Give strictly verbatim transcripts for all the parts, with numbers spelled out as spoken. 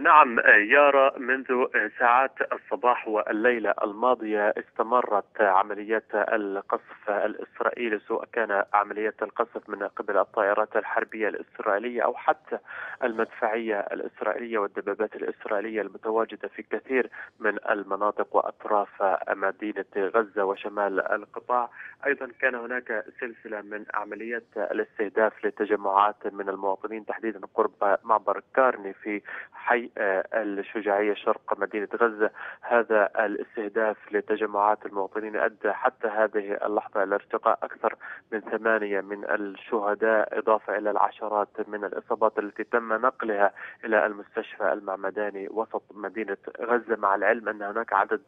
نعم، يارا، منذ ساعات الصباح والليلة الماضية استمرت عمليات القصف الإسرائيلي، سواء كان عمليات القصف من قبل الطائرات الحربية الإسرائيلية أو حتى المدفعية الإسرائيلية والدبابات الإسرائيلية المتواجدة في كثير من المناطق وأطراف مدينة غزة وشمال القطاع. أيضا كان هناك سلسلة من عمليات الاستهداف لتجمعات من المواطنين، تحديدا قرب معبر كارني في حي الشجاعية شرق مدينة غزة. هذا الاستهداف لتجمعات المواطنين أدى حتى هذه اللحظة إلى ارتقاء أكثر من ثمانية من الشهداء، إضافة إلى العشرات من الإصابات التي تم نقلها إلى المستشفى المعمداني وسط مدينة غزة، مع العلم أن هناك عدد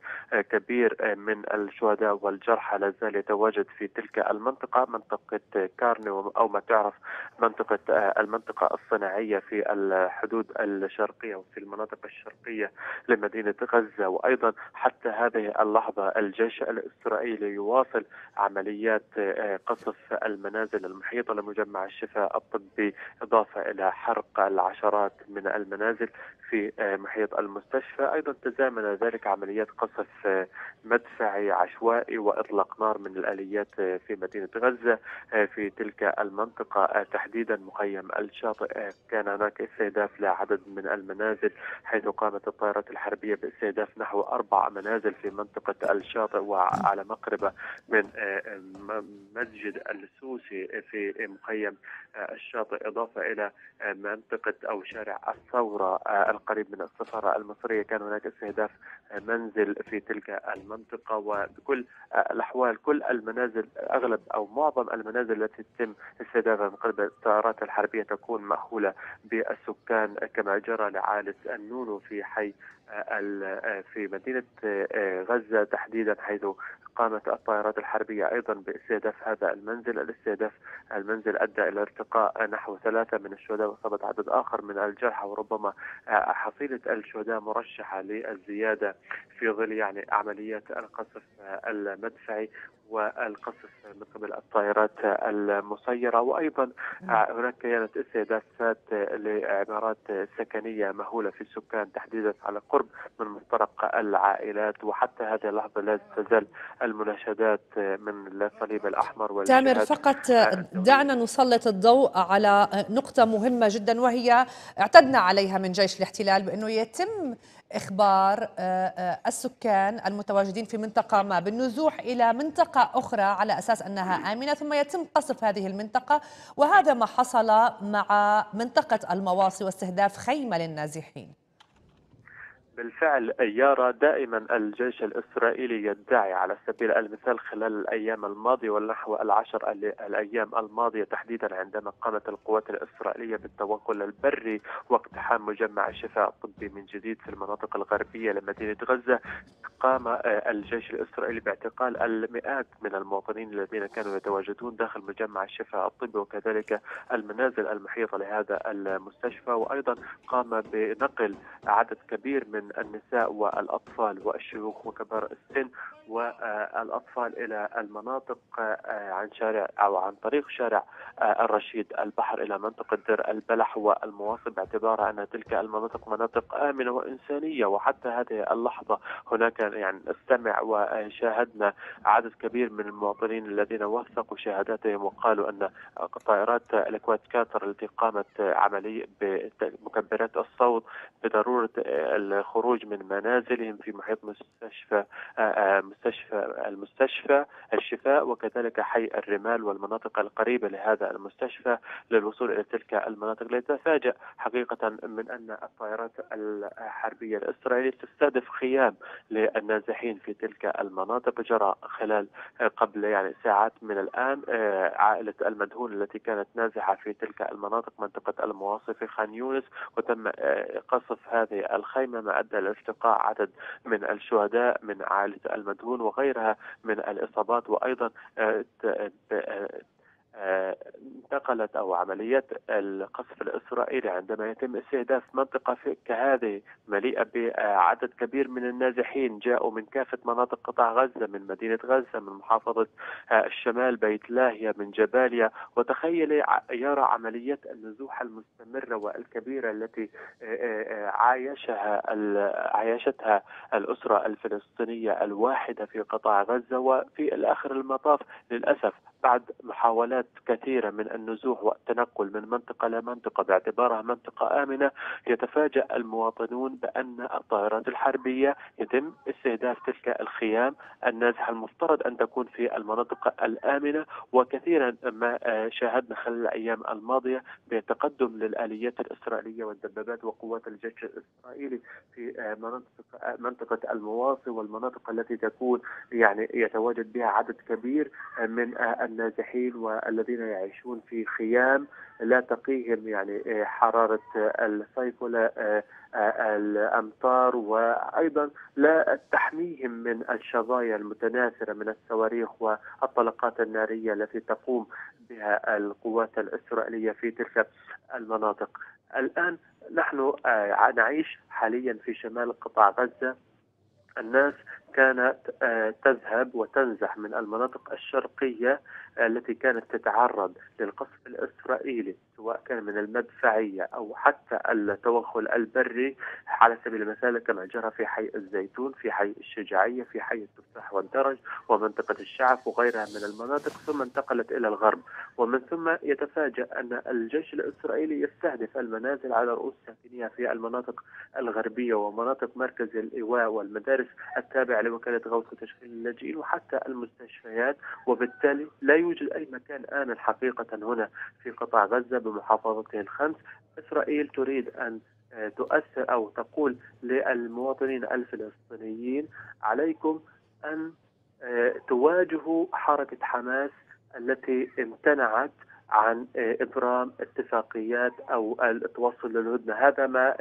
كبير من الشهداء والجرحى لا زال يتواجد في تلك المنطقة، منطقة كارني أو ما تعرف منطقة المنطقة الصناعية في الحدود الشرقية وفي المناطق الشرقية لمدينة غزة. وأيضا حتى هذه اللحظة الجيش الإسرائيلي يواصل عمليات قصف المنازل المحيطة لمجمع الشفاء الطبي، إضافة إلى حرق العشرات من المنازل في محيط المستشفى. أيضا تزامن ذلك عمليات قصف مدفعي عشوائي وإطلاق نار من الآليات في مدينة غزة في تلك المنطقة، تحديدا مخيم الشاطئ كان هناك استهداف لعدد من المنازل، حيث قامت الطائرات الحربية باستهداف نحو أربع منازل في منطقة الشاطئ وعلى مقربة من مسجد السوسي في مخيم الشاطئ، إضافة إلى منطقة أو شارع الثورة القريب من السفارة المصرية كان هناك استهداف منزل في تلك المنطقة. وبكل الأحوال كل المنازل، أغلب أو معظم المنازل التي تتم استهدافها من قبل الطائرات الحربية تكون مأهولة بالسكان، كما جرى لعائلة النونو في حي في مدينة غزة تحديدا، حيث قامت الطائرات الحربية أيضا باستهداف هذا المنزل. الاستهداف المنزل أدى إلى ارتقاء نحو ثلاثة من الشهداء وإصابة عدد آخر من الجرحى، وربما حصيلة الشهداء مرشحة للزيادة في ظل يعني عمليات القصف المدفعي والقصف من قبل الطائرات المسيرة. وأيضا هناك كانت استهدافات لعمارات سكنية مهولة في السكان، تحديدا على قرب من مفترق العائلات. وحتى هذه اللحظة لا تزال المناشدات من الصليب الأحمر. تامر، فقط دعنا نسلط الضوء على نقطة مهمة جدا، وهي اعتدنا عليها من جيش الاحتلال بأنه يتم إخبار السكان المتواجدين في منطقة ما بالنزوح إلى منطقة أخرى على أساس أنها آمنة، ثم يتم قصف هذه المنطقة، وهذا ما حصل مع منطقة المواصي واستهداف خيمة للنازحين. بالفعل يارا، دائما الجيش الإسرائيلي يدعي على سبيل المثال خلال الأيام الماضية والنحو العشر الأيام الماضية تحديدا، عندما قامت القوات الإسرائيلية بالتوغل البري واقتحام مجمع الشفاء الطبي من جديد في المناطق الغربية لمدينة غزة، قام الجيش الإسرائيلي باعتقال المئات من المواطنين الذين كانوا يتواجدون داخل مجمع الشفاء الطبي وكذلك المنازل المحيطة لهذا المستشفى. وأيضا قام بنقل عدد كبير من النساء والأطفال والشيوخ وكبار السن والأطفال إلى المناطق عن شارع أو عن طريق شارع الرشيد البحر إلى منطقة دير البلح والمواصل، باعتبارها أن تلك المناطق مناطق آمنة وإنسانية. وحتى هذه اللحظة هناك يعني استمع وشاهدنا عدد كبير من المواطنين الذين وثقوا شهاداتهم وقالوا أن طائرات الكواد كاتر التي قامت عملية بمكبرات الصوت بضرورة الخروج من منازلهم في محيط مستشفى مستشفى المستشفى الشفاء وكذلك حي الرمال والمناطق القريبة لهذا المستشفى للوصول إلى تلك المناطق. ليتفاجأ حقيقة من أن الطائرات الحربية الإسرائيلية تستهدف خيام للنازحين في تلك المناطق. جرى خلال قبل يعني ساعات من الآن عائلة المدهون التي كانت نازحة في تلك المناطق منطقة المواصي في خان يونس، وتم قصف هذه الخيمة، ما أدى لارتقاء عدد من الشهداء من عائلة المدهون وغيرها من الإصابات. وأيضا انتقلت أو عملية القصف الإسرائيلي عندما يتم استهداف منطقة كهذه مليئة بعدد كبير من النازحين جاءوا من كافة مناطق قطاع غزة، من مدينة غزة، من محافظة الشمال، بيت لاهيا، من جباليا. وتخيل يرى عملية النزوح المستمرة والكبيرة التي عايشها عايشتها الأسرة الفلسطينية الواحدة في قطاع غزة. وفي الآخر المطاف للأسف بعد محاولات كثيرة من النزوح والتنقل من منطقة لمنطقة باعتبارها منطقة آمنة، يتفاجأ المواطنون بأن الطائرات الحربية يتم استهداف تلك الخيام النازحة المفترض أن تكون في المناطق الآمنة. وكثيرا ما شاهدنا خلال الأيام الماضية بتقدم للآليات الإسرائيلية والدبابات وقوات الجيش الإسرائيلي في منطقة منطقة المواصي والمناطق التي تكون يعني يتواجد بها عدد كبير من النازحين والذين يعيشون في خيام لا تقيهم يعني حرارة الصيف ولا الأمطار، وأيضا لا تحميهم من الشظايا المتناثرة من الصواريخ والطلقات النارية التي تقوم بها القوات الإسرائيلية في تلك المناطق. الآن نحن نعيش حاليا في شمال قطاع غزة. الناس كانت تذهب وتنزح من المناطق الشرقية التي كانت تتعرض للقصف الإسرائيلي سواء كان من المدفعية أو حتى التوغل البري، على سبيل المثال كما جرى في حي الزيتون، في حي الشجاعية، في حي التفاح والدرج ومنطقة الشعف وغيرها من المناطق، ثم انتقلت إلى الغرب. ومن ثم يتفاجأ أن الجيش الإسرائيلي يستهدف المنازل على رؤوس ساكنيها في المناطق الغربية ومناطق مركز الإيواء والمدارس التابعة لوكالة غوث وتشغيل اللاجئين وحتى المستشفيات. وبالتالي لا يوجد أي مكان آمن حقيقة هنا في قطاع غزة بمحافظته الخمس. إسرائيل تريد أن تؤثر أو تقول للمواطنين الفلسطينيين عليكم أن تواجهوا حركة حماس التي امتنعت عن إبرام اتفاقيات أو التوصل للهدنة. هذا ما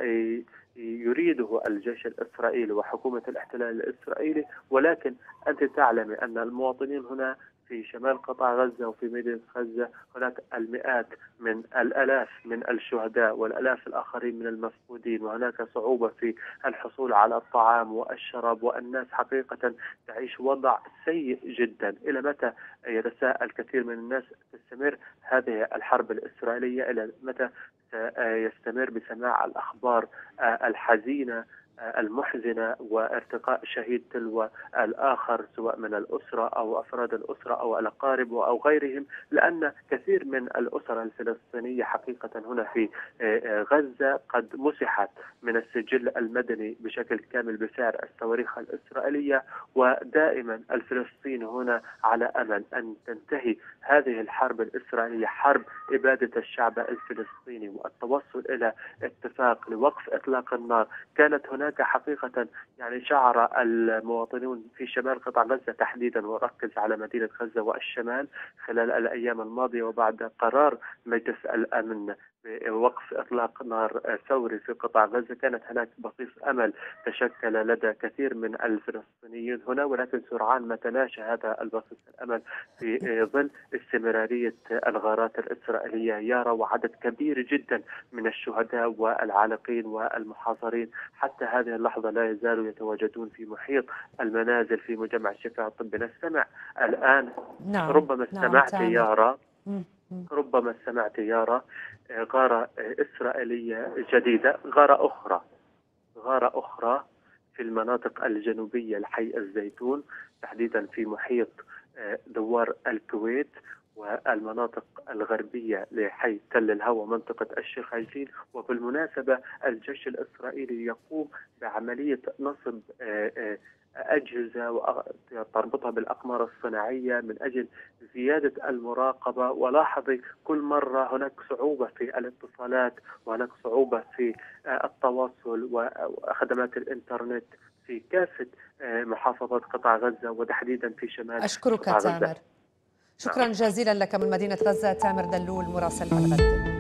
يريده الجيش الإسرائيلي وحكومة الاحتلال الإسرائيلي. ولكن أنت تعلم أن المواطنين هنا في شمال قطاع غزة وفي مدينة غزة هناك المئات من الآلاف من الشهداء والآلاف الآخرين من المفقودين، وهناك صعوبة في الحصول على الطعام والشراب، والناس حقيقة تعيش وضع سيء جدا. إلى متى يتساءل كثير من الناس تستمر هذه الحرب الإسرائيلية؟ إلى متى سيستمر بسماع الأخبار الحزينة المحزنة وارتقاء شهيد تلو الآخر سواء من الأسرة أو أفراد الأسرة أو الأقارب أو غيرهم؟ لأن كثير من الأسرة الفلسطينية حقيقة هنا في غزة قد مسحت من السجل المدني بشكل كامل بسعر الصواريخ الإسرائيلية. ودائما الفلسطيني هنا على أمل أن تنتهي هذه الحرب الإسرائيلية، حرب إبادة الشعب الفلسطيني والتوصل إلى اتفاق لوقف إطلاق النار. كانت هناك هناك حقيقة يعني شعر المواطنون في شمال قطاع غزة تحديدا، وركز على مدينة غزة والشمال خلال الأيام الماضية وبعد قرار مجلس الأمن بوقف إطلاق نار ثوري في قطاع غزة، كانت هناك بصيص أمل تشكل لدى كثير من الفلسطينيين هنا. ولكن سرعان ما تلاشى هذا البصيص الأمل في ظل استمرارية الغارات الإسرائيلية. يرى وعدد كبير جدا من الشهداء والعالقين والمحاصرين حتى هذه اللحظة لا يزالوا يتواجدون في محيط المنازل في مجمع الشفاء الطبي. نستمع الآن نعم. ربما استمعت نعم. يارا ربما سمعت يارا غارة إسرائيلية جديدة، غارة أخرى غارة أخرى في المناطق الجنوبية لحي الزيتون تحديدا في محيط دوار الكويت والمناطق الغربية لحي تل الهوى منطقة الشيخ عجلين. وبالمناسبة الجيش الإسرائيلي يقوم بعملية نصب أجهزة تربطها بالأقمار الصناعية من أجل زيادة المراقبة. ولاحظي كل مرة هناك صعوبة في الاتصالات وهناك صعوبة في التواصل وخدمات الإنترنت في كافة محافظات قطاع غزة وتحديدا في شمال قطاع غزة. أشكرك تامر، شكرا جزيلا لك من مدينة غزة تامر دلول مراسل الغد.